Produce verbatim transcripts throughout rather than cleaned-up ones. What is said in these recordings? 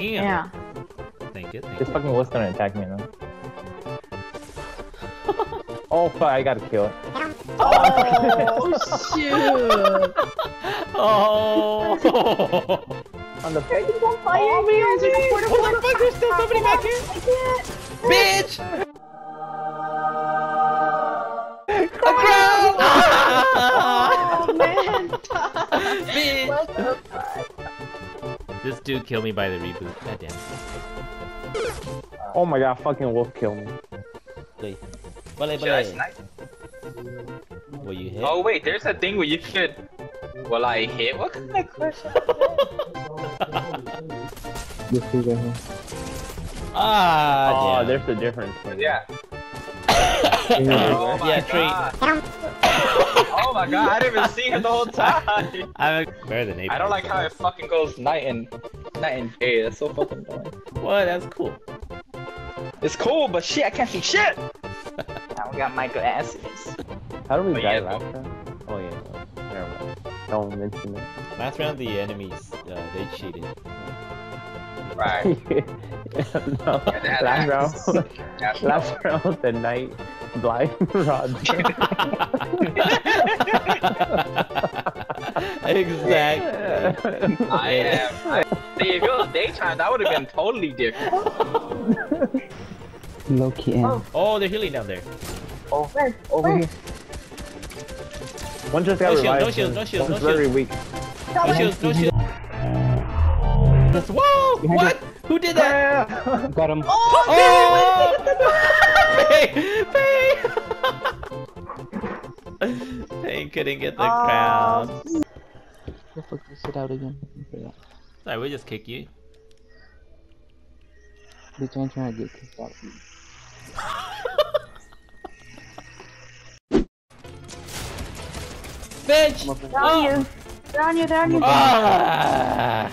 Damn. Yeah. Thank it. Thank this you. Fucking wolf's gonna attack me now. Oh fuck! I gotta kill it. Oh shoot! Oh! On the fucking on fire! Oh man! There's a quarter of a fuck! There's still somebody back here! Bitch! Oh man! Bitch! This dude killed me by the reboot. God damn it! Oh my god! Fucking wolf killed me. Wait. Ballet, ballet. Will you hit? Oh wait, there's a thing where you could. Will I hit? What kind of question? Ah. Oh, yeah. There's the difference. Yeah. Oh my yeah, god. Oh my god, I didn't even see him the whole time. I'm better than eight. I don't like how it fucking goes night and night and day. That's so fucking annoying. What? That's cool. It's cool, but shit, I can't see shit. Now we got Michael Acids. How do we but die yeah, last round? Oh yeah, no. Never mind. Don't mention it. Last round the enemies, uh, they cheated. Right. Yeah, no. Yeah, last round, last last round the night blind Roger. Exactly. Yeah. I am. I, see, if it was daytime, that would have been totally different. Low-key in. Oh. Oh, they're healing down there. Oh, where? Over where? Here. One just got no revived. No shield, no shield, no shield. One's no very shield. Weak. No, no shield, no shield. Whoa! What? Who did that? Yeah. Got him. Oh! Oh! Pay! Pay! Pay couldn't get the oh. crown. The fuck this shit out again. Sorry, we just kick you. Bitch, I'm trying to get kicked out of you. Bitch! Down you! Down you, down you! Ah!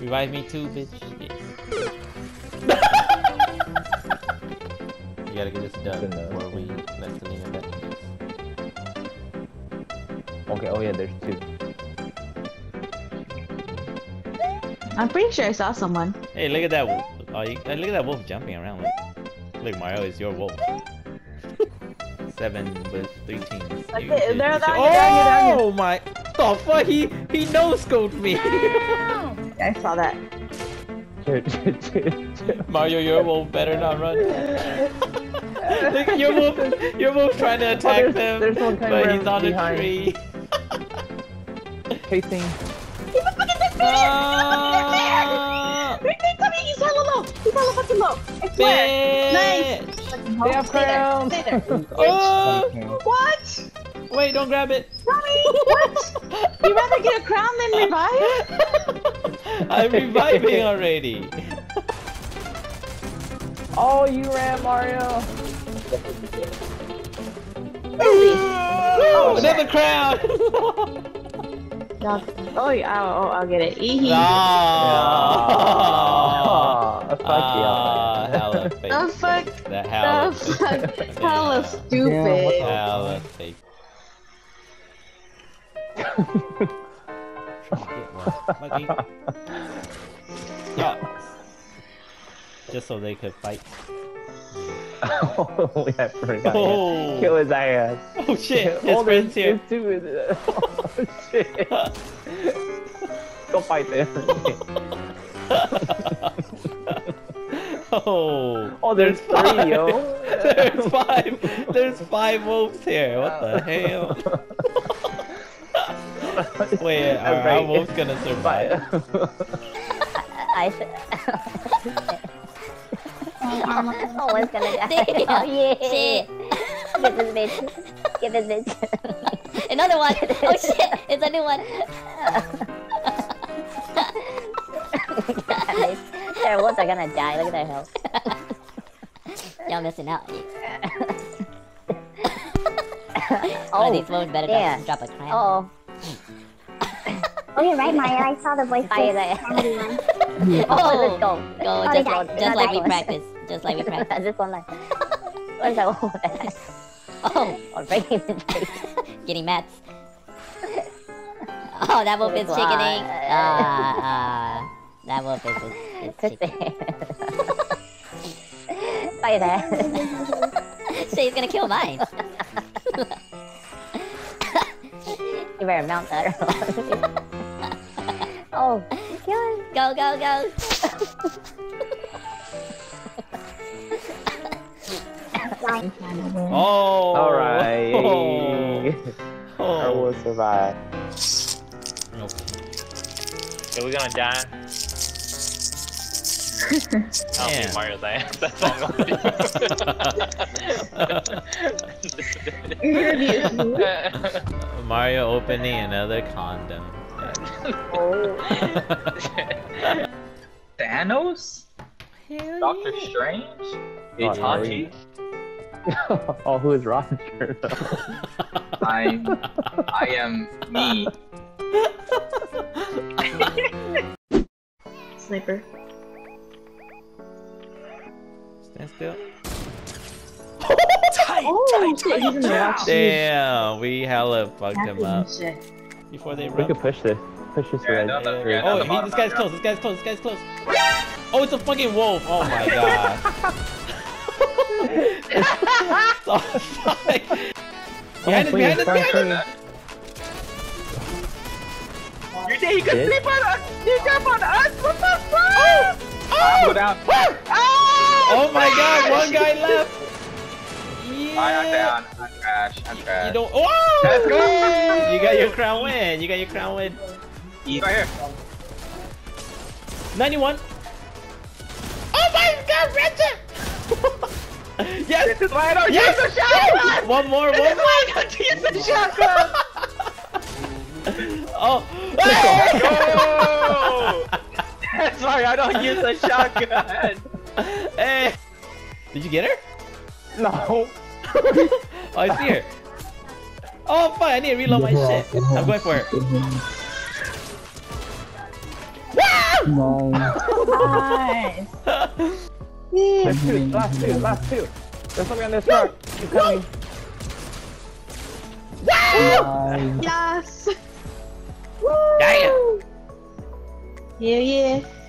Revive me too, bitch. Yes. You gotta get this done before we let Selena back. Okay, oh yeah, there's two. I'm pretty sure I saw someone. Hey, look at that wolf. Oh, you, look at that wolf jumping around. Look, look Mario, it's your wolf. Seven with three teams. Like you, it, you, there, you, there, oh there, there. My! The fuck? He he no-scoped me. No. I saw that. Mario, your wolf better not run. Look, your wolf, your wolf trying to attack oh, there's, them, there's one but he's on behind. A tree. Casing. He's a fucking dead man! He's a fucking dead man! Right there, Tommy! He's hella low! He's hella fucking low! I swear! Nice! They have crowns! Stay there! Stay there! Oh! What? Wait, don't grab it! Tommy! What? You'd rather get a crown than revive? I'm reviving already! Oh, you ran, Mario! Oh, another crown! Dog. Oh, yeah. Oh, oh, I'll get it. Eehee. Oh, oh, oh, fuck oh, yeah. Hella the fuck? The hella the fuck? Fake. Hella stupid. Yeah, hella fake. Yeah. Just so they could fight. Oh, yeah, I forgot. Oh. Kill his ass. Oh shit, his friend's here. Two oh shit. Go fight them. Oh. Oh, there's, there's three, five. Yo. There's five. There's five wolves here. What the hell? Wait, are right. Our wolves gonna survive? I. I always gonna die. Oh yeah. Shit. Get this bitch. Get this bitch. Another one. Oh shit. It's a new one. God, their wolves are gonna die. Look at their health. Y'all missing out. One of these wolves better yeah. drop a clam. Uh oh. Oh, you're right, Maya. I saw the voice. Fire there. Oh, let's go. Go. Just, oh, just, just like we practice. Just like we practice. Just one line. Where's that one? Oh, already. Getting mats. Oh, that wolf is chickening. Uh, uh, that wolf is, is, is chickening. Bye there. She's gonna kill mine. You better mount that. Oh, kill him. Go, go, go. Oh. All right. Oh. Oh. I will survive. Nope. Are we gonna die? I don't think Mario died. That's all I'm gonna do. Mario opening another condom. Oh. Thanos? Hell Doctor yeah. Strange? Itachi? Oh, who is Roger? I'm... I am me. Sniper. Stand still. Tight, oh, tight, tight, tight. Damn, we hella fucked that him up. Shit. Before they run. We could push this. Push this yeah, no, no, yeah, no, oh, no, he, this guy's close. This guy's close. This guy's close. Oh, it's a fucking wolf. Oh my god. So sorry. Behind us, behind us, behind us. You think he could sleep on us? He jumped on us? What the fuck? Oh! Oh! Go down. Oh! Oh my god, one guy left. Yeah. I am down. I'm trash. I'm trash. You don't. Oh! Let's go! You got your crown win. You got your crown win. He's right here. ninety-one. Oh my god, Richard! Yes! This is why I don't yes! use the shotgun! One more, this one more! I don't use the shotgun! Oh! Hey! Oh! That's why I don't use the shotgun! Hey! Did you get her? No! Oh, I see her! Oh, fine! I need to reload my shit! I'm going for her! No! Nice! Last two, last two, last two. There's something on this rock. Keep coming. Yes! Woo! Damn! Yeah, yeah.